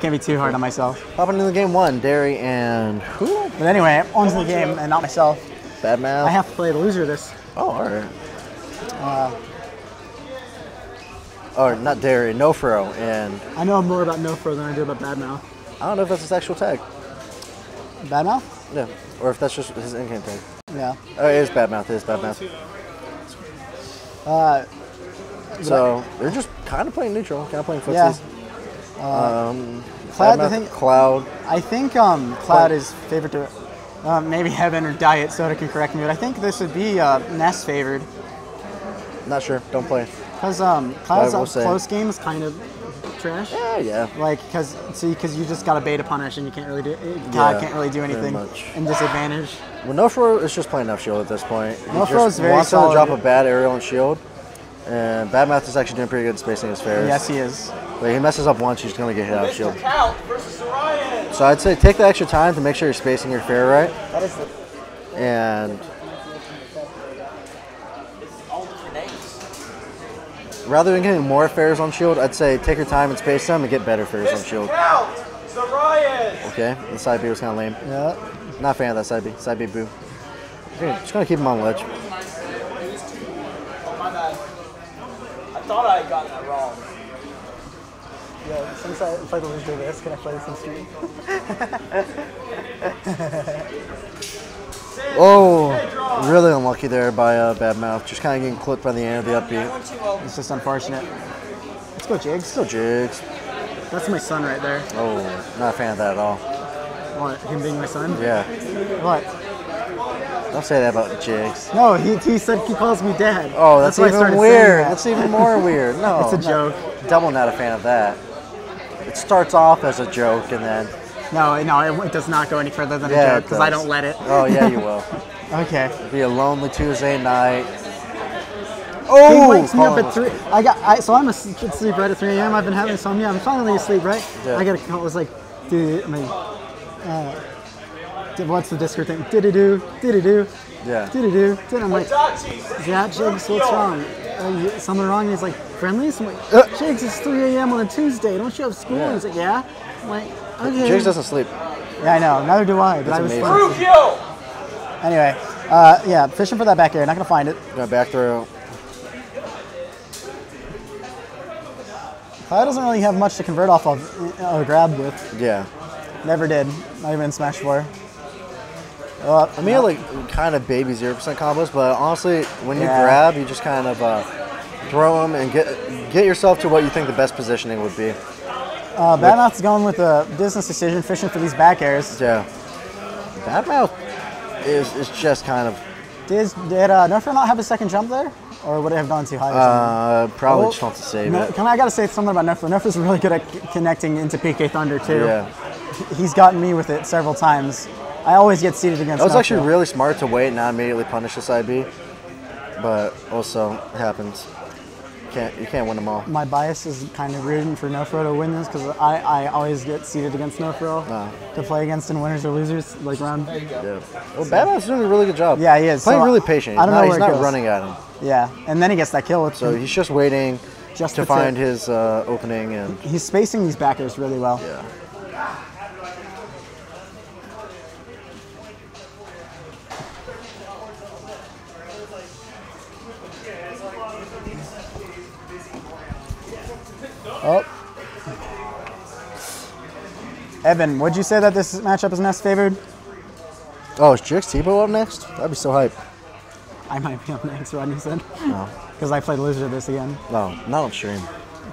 Can't be too hard on myself. Up into game one, Derry and who? But anyway, owns the game and not myself. Badmouth. I have to play the loser of this. Oh, all right. Or not Derry, Norfair and... I know more about Norfair than I do about Badmouth. I don't know if that's his actual tag. Badmouth? Yeah. Or if that's just his in-game tag. Yeah. Oh, it is Badmouth. It is Badmouth. So they're just kind of playing neutral, kind of playing footsies. Yeah. Cloud, I think. Cloud. I think Cloud is favored to maybe Heaven or Diet. Soda can correct me, but I think this would be Ness favored. Not sure. Don't play. Because Cloud's close game is kind of trash. Yeah, yeah. Like because you just got a bait punish and you can't really do. Cloud can't really do anything. And disadvantage. Well, Norfair is just playing up shield at this point. Norfair is very solid. Wants to drop a bad aerial and shield. And Badmouth is actually doing pretty good spacing his fares. Yes, he is. But he messes up once, he's going to get hit out of shield. So I'd say take the extra time to make sure you're spacing your fair right. That is the... And... Rather than getting more fares on shield, I'd say take your time and space them and get better fares on shield. Okay, the side B was kind of lame. Yeah. Not a fan of that side B. Side B boo. Just going to keep him on ledge. I thought I had gotten that wrong. Yeah, since I played the loser this, can I play this in stream? Oh, really unlucky there by Badmouth. Just kind of getting clipped by the end of the upbeat. It's just unfortunate. Let's go Jiggs. Let's go Jiggs. That's my son right there. Oh, not a fan of that at all. What, him being my son? Yeah. What? Don't say that about Jiggs. No, he said he calls me dad. Oh, that's even weird. That. That's even more weird. No, it's a joke. Double not a fan of that. It starts off as a joke and then... No, it does not go any further than a joke because I don't let it. Oh, yeah, you will. Okay. It'll be a lonely Tuesday night. Oh! He wakes me up at 3. So I'm asleep right at 3 a.m. I've been having insomnia. I'm finally asleep, right? Yeah. I got a call. It was like, dude, what's the Discord thing? Did-do-do. Yeah. Did-do-do. I'm like, yeah, Jiggs, what's wrong? Something wrong? And he's like, friendly? So I'm like, Jiggs, it's 3 a.m. on a Tuesday. Don't you have school? Yeah. And he's like, yeah. I'm like, okay. Jiggs doesn't sleep. Yeah, I know. Neither do I. But that's amazing. Anyway, yeah, fishing for that back air. Not going to find it. Going back through. Cloud doesn't really have much to convert off of or grab with. Yeah. Never did. Not even in Smash 4. I mean, like, kind of baby 0% combos, but honestly, when you grab, you just kind of throw them and get yourself to what you think the best positioning would be. Badmouth's going with a distance decision, fishing for these back airs. Yeah. Badmouth is just kind of... Did Norfair not have a second jump there? Or would it have gone too high? Probably just wants to save it. I got to say something about Norfair. Norfair's really good at connecting into PK Thunder, too. Yeah. He's gotten me with it several times. I always get seated against Norfair. It was actually really smart to wait and not immediately punish this IB, but also it happens. You can't win them all. My bias is kind of rooting for Norfair to win this because I always get seated against Norfair to play against in winners or losers like round. Yeah. Well, Badmouth's doing a really good job. Yeah, he is. Playing really patient. I don't know where he's not running at him. Yeah, and then he gets that kill. So he's just waiting to find his opening. And he's spacing these backers really well. Yeah. Oh. Evan, would you say that this matchup is Ness favored? Oh, is Jx-T-Bow up next? That'd be so hype. I might be up next, Rodney said. No. Because I played loser this again. No, not on stream.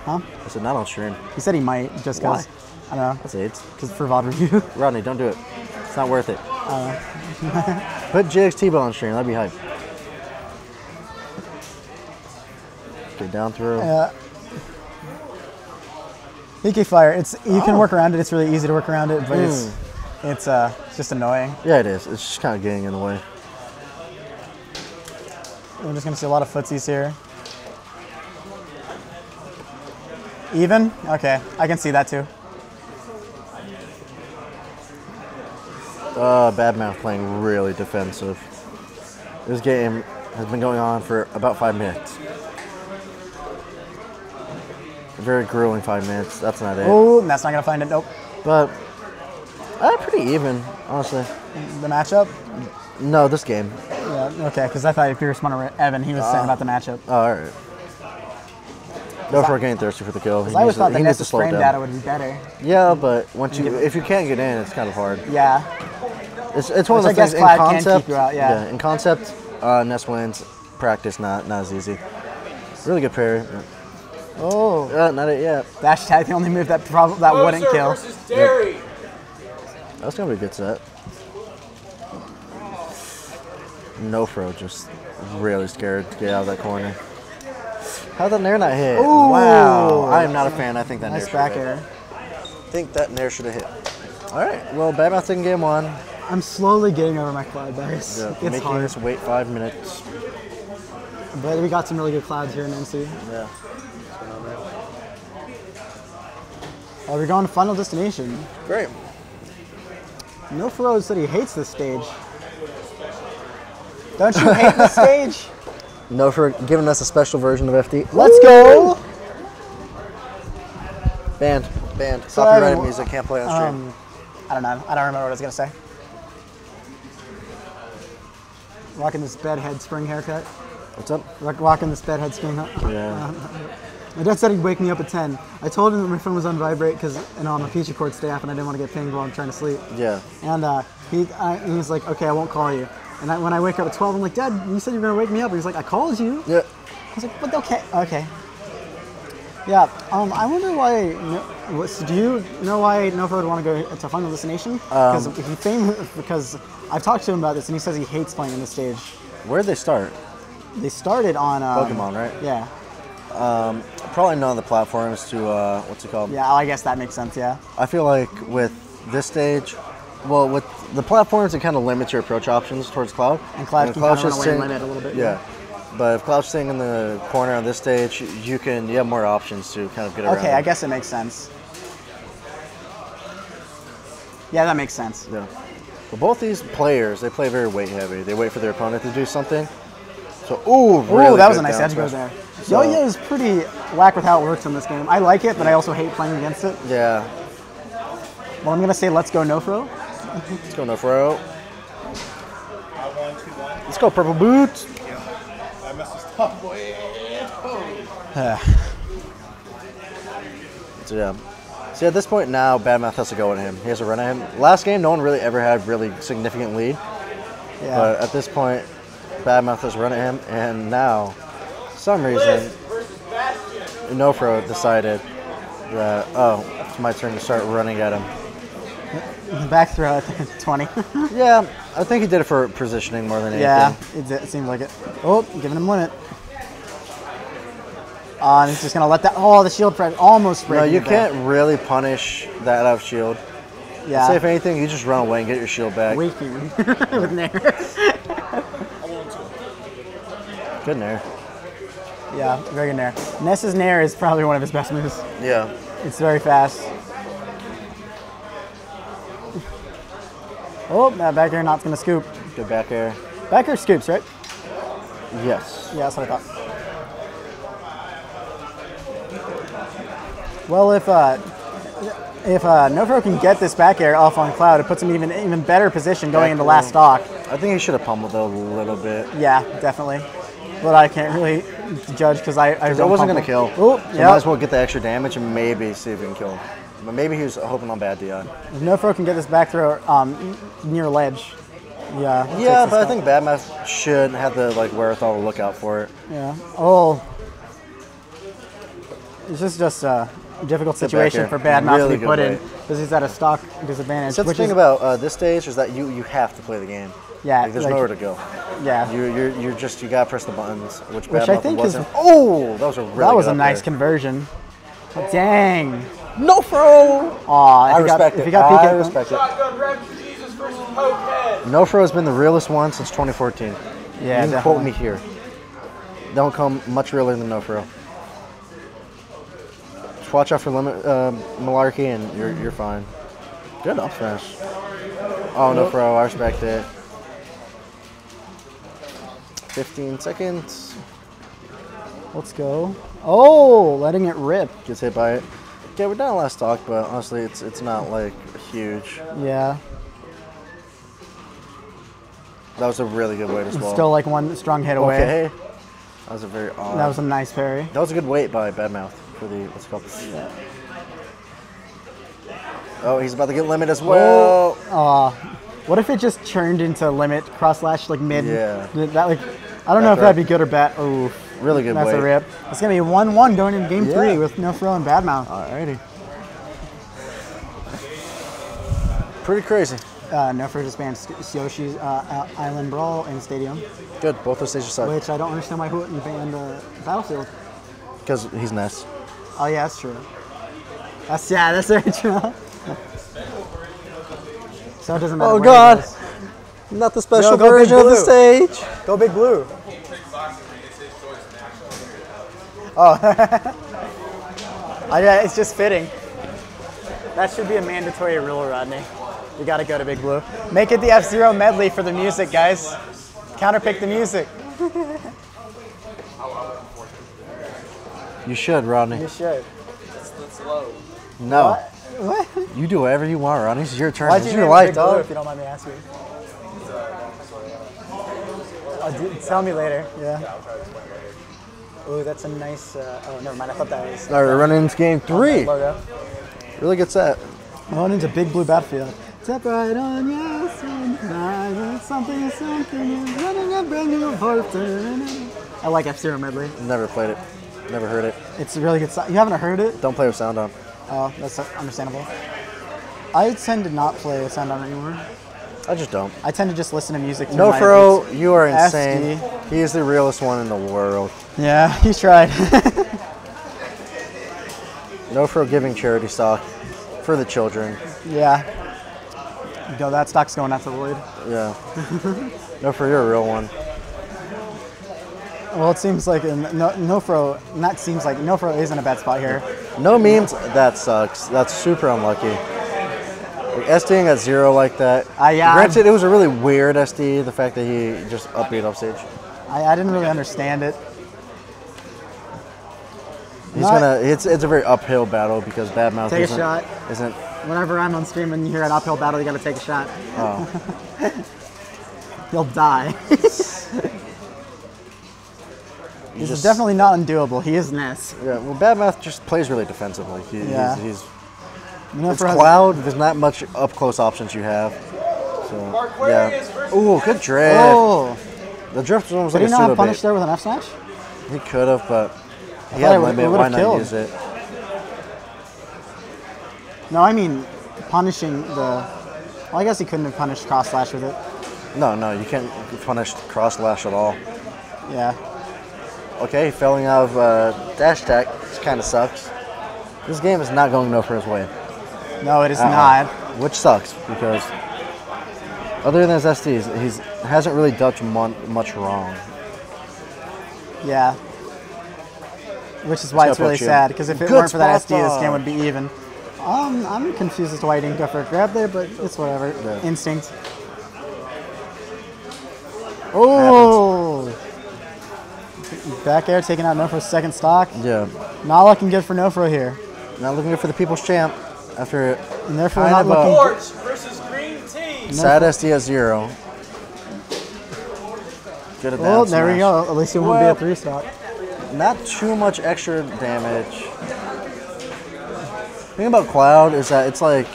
Huh? I said not on stream. He said he might, just because. I don't know. That's AIDS. Because for VOD review. Rodney, don't do it. It's not worth it. Put Jx-T-Bow on stream. That'd be hype. Get down through. Yeah. PK Fire, you can work around it, it's really easy to work around it, but it's just annoying. Yeah, it is. It's just kind of getting in the way. We're just going to see a lot of footsies here. Even? Okay, I can see that too. Badmouth playing really defensive. This game has been going on for about 5 minutes. very grueling 5 minutes. That's not it. Oh, that's not going to find it. Nope. But pretty even, honestly. The matchup? No, this game. Yeah, okay, because I thought if you were smarter Evan, he was saying about the matchup. Oh, all right. Norfair getting thirsty for the kill. I always thought the Ness's frame data would be better. Yeah, but once you, if you can't get in, it's kind of hard. Yeah. It's one of the things in concept. Can keep you out, yeah. In concept, Ness wins. Practice, not as easy. Really good parry. Oh. Not it yet. Dash tag, the only move that wouldn't kill. Yep. That's gonna be a good set. Norfair just really scared to get out of that corner. How did that Nair not hit? Ooh. Wow. I am not a fan. I think that Nair should have hit. I think that Nair should have hit. All right. Well, Badmouth in game one. I'm slowly getting over my cloud bias. Yeah, it's hard. Making us wait 5 minutes. But we got some really good clouds here in MC. Yeah. We're going to Final Destination. Great. Norfair said he hates this stage. Don't you hate this stage? Norfair giving us a special version of FD. Let's go! Banned. Banned. Copyrighted music. Can't play on stream. I don't know. I don't remember what I was going to say. Rocking this bedhead spring haircut. What's up? Rocking this bedhead spring haircut. Yeah. My dad said he'd wake me up at 10. I told him that my phone was on vibrate because I'm a feature court staff and I didn't want to get pinged while I'm trying to sleep. Yeah. And he was like, okay, I won't call you. And when I wake up at 12, I'm like, Dad, you said you were going to wake me up. He's like, I called you. Yeah. I was like, but okay. Okay. Yeah. I wonder why, do you know why Norfair would want to go to Final Destination? Because I've talked to him about this, and he says he hates playing on this stage. Where did they start? They started on... Pokemon, right? Yeah. Probably none of the platforms to, what's it called? Yeah, I guess that makes sense, yeah. I feel like with this stage... Well, with the platforms, it kind of limits your approach options towards Cloud. And Cloud can kind of run away and limit a little bit. Yeah. But if Cloud's staying in the corner on this stage, you have more options to kind of get around. Okay, I guess it makes sense. Yeah, that makes sense. Yeah. But both these players, they play very weight heavy. They wait for their opponent to do something. So, ooh, really that was a nice edge go there. So, Yo-Yo is pretty whack with how it works in this game. I like it, but I also hate playing against it. Yeah. Well, I'm going to say let's go Norfair. Let's go Norfair. Let's go Purple Boots. I messed this up. So yeah. See, at this point now, Badmouth has to go at him. He has to run at him. Last game, no one really ever had really significant lead. Yeah. But at this point, Badmouth has run at him, and now, for some reason, Norfair decided that it's my turn to start running at him. Back throw at 20. Yeah, I think he did it for positioning more than anything. Yeah, it seems like it. Oh, giving him limit. And he's just going to let that... Oh, the shield pressure almost breaking. No, you can't really punish that out of shield. Yeah. I'd say if anything, you just run away and get your shield back. Waking with Nair. Good Nair. Yeah, very good Nair. Ness's Nair is probably one of his best moves. Yeah. It's very fast. Oh, that back air not going to scoop. Good back air. Back air scoops, right? Yes. Yeah, that's what I thought. Well, if Norfair can get this back air off on Cloud, it puts him in an even better position going into last stock. I think he should have pummeled a little bit. Yeah, definitely. But I can't really judge because I wasn't going to kill. Oh, so might as well get the extra damage and maybe see if we can kill him. But maybe he was hoping on bad DI. If Norfair can get this back throw near ledge. Yeah. Yeah, but I think Badmouth should have the wherewithal to look out for it. Yeah. Oh. It's just a difficult situation for Badmouth to be put in because he's at a stock disadvantage. So the thing about this stage is that you have to play the game. Yeah. There's nowhere to go. Yeah. You got to press the buttons, which I think wasn't. Oh, that was a nice conversion. Dang. Norfair! Aw, I respect it. I respect it. Norfair has been the realest one since 2014. Yeah, you can quote me here. Don't come much realer than Norfair. Just watch out for limit malarkey and you're fine. Good up smash. Oh, Norfair, I respect it. 15 seconds. Let's go. Oh, letting it rip. Gets hit by it. Okay, we're down last stock, but honestly, it's not like huge. Yeah. That was a really good way to swallow. Still like one strong hit away. Okay. That was a very odd. That was a nice parry. That was a good weight by Badmouth for the, let's call this. Yeah. Oh, he's about to get limit as well. Oh, what if it just churned into limit cross lash like mid? Yeah. That like, I don't know if that'd be good or bad. Oh, really good. That's a rip. It's gonna be 1-1 going into game three with Norfair and Badmouth. Alrighty. Pretty crazy. Norfair just banned Yoshi's Island Brawl in Stadium. Good, both those stages suck. Which I don't understand why Hooten banned Battlefield. Because he's Ness. Oh yeah, that's true. That's yeah, that's very true. So it doesn't matter. Oh god! Not the special version of the stage. Go Big Blue. Oh, yeah, it's just fitting. That should be a mandatory rule, Rodney. You gotta go to Big Blue. Make it the F-Zero medley for the music, guys. Counterpick the music. You should, Rodney. You should. That's low. No. What? You do whatever you want, Rodney. It's your turn. Why'd you do Big Blue, if you don't mind me asking? Tell me later. Yeah. Ooh, that's a nice. Oh, never mind. I thought that was. All right, running into game three. Logo. Really good set. Going into Big Blue Battlefield. Step right on your side. Something is running a brand new apartment. I like F-Zero medley. Never played it. Never heard it. It's a really good song. You haven't heard it? Don't play with sound on. Oh, that's understandable. I tend to not play with sound on anymore. I just don't. I tend to just listen to music. Norfair, you are insane. SD. He is the realest one in the world. Yeah, he tried. Norfair giving charity stock for the children. Yeah. Yo, that stock's going out to the lead. Yeah. Norfair, you're a real one. Well, it seems like Norfair is in a bad spot here. No memes. That sucks. That's super unlucky. SDing at zero like that. Yeah, granted, it was a really weird SD, the fact that he just upbeat off stage. I didn't really understand it. He's it's a very uphill battle because Badmouth take a shot. Isn't. Whenever I'm on stream and you hear an uphill battle, you gotta take a shot. Oh. He'll die. He's just, definitely not undoable. He is Ness. Yeah, well, Badmouth just plays really defensively. He's it's Cloud, there's not much up-close options you have. So, yeah. Ooh, good drift. Oh. The drift was almost like a pseudo bait. Did he not punish there with an F-Smash? He could have, but he had limit. Why not use it? No, I mean punishing the... Well, I guess he couldn't have punished cross-slash with it. No, you can't punish cross-slash at all. Yeah. Okay, failing out of dash attack, which kind of sucks. This game is not going Norfair's way. No, it is not. Which sucks because other than his SDs, he hasn't really done much wrong. Yeah. Which is why it's really sad because if it weren't for that SD, this game would be even. I'm confused as to why he didn't go for a grab there, but it's whatever. Yeah. Instinct. Oh! Back air taking out Norfair's second stock. Yeah. Not looking good for Norfair here. Not looking good for the people's champ. After it, and therefore not looking versus green team. Sad SD at zero. Good at that. Oh, there we go. At least it won't be a three stock. Not too much extra damage. The thing about Cloud is that it's like,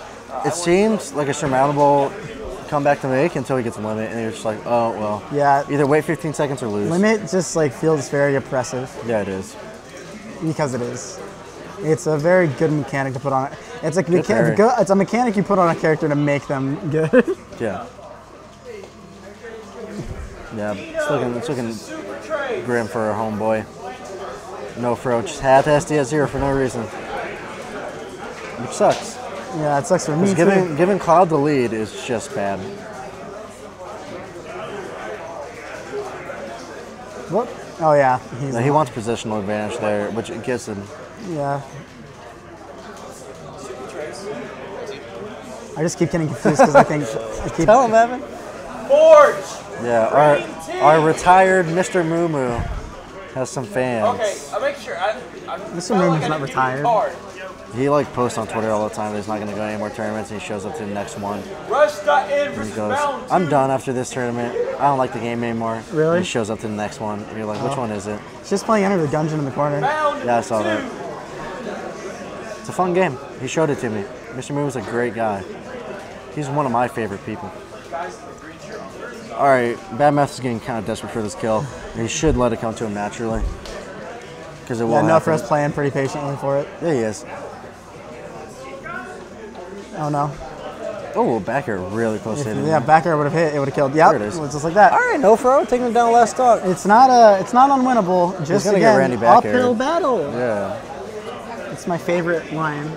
it seems like a surmountable comeback to make until he gets limit, and you're just like, oh well. Yeah. Either wait 15 seconds or lose. Limit just like feels very oppressive. Yeah, it is. Because it is. It's a very good mechanic to put on it. It's like it's a mechanic you put on a character to make them good. Yeah. Yeah, it's looking grim for our homeboy. Norfair just had SD at zero for no reason, which sucks. Yeah, it sucks for me too. Giving Cloud the lead is just bad. What? Oh yeah. He wants positional advantage there, which it gives him. Yeah. I just keep getting confused because I think. Tell him, Evan. Forge. Yeah, our retired Mr. Moo Moo has some fans. Okay, I'll make sure. Mr. Moo Moo's not retired. He like posts on Twitter all the time that he's not going to go to any more tournaments, and he shows up to the next one. And he goes, I'm done after this tournament. I don't like the game anymore. Really? And he shows up to the next one, and you're like, which one is it? It's just playing Enter the Dungeon in the corner. Yeah, I saw that. It's a fun game. He showed it to me. Mr. Moo was a great guy. He's one of my favorite people. All right, Badmouth is getting kind of desperate for this kill. He should let it come to him naturally. Because it won't. Yeah, Norfair's playing pretty patiently for it. Yeah, he is. Oh, no. Oh, back air really close to it. Yeah, back air would have hit. It would have killed. Yep, it is. Just like that. All right, Norfair taking him down last stock. It's not unwinnable. Just again, get Randy back uphill battle. Yeah. It's my favorite line.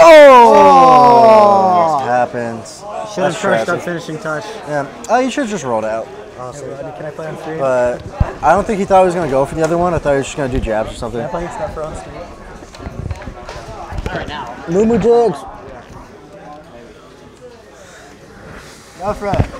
Oh! Oh! Happens. Should have crushed on finishing touch. Yeah. Oh, you should have just rolled out. Honestly. Hey, can I play on three? But I don't think he thought he was going to go for the other one. I thought he was just going to do jabs or something. Can I play stuff for on three? All right, now. Moo Moo Jiggs. Go for it.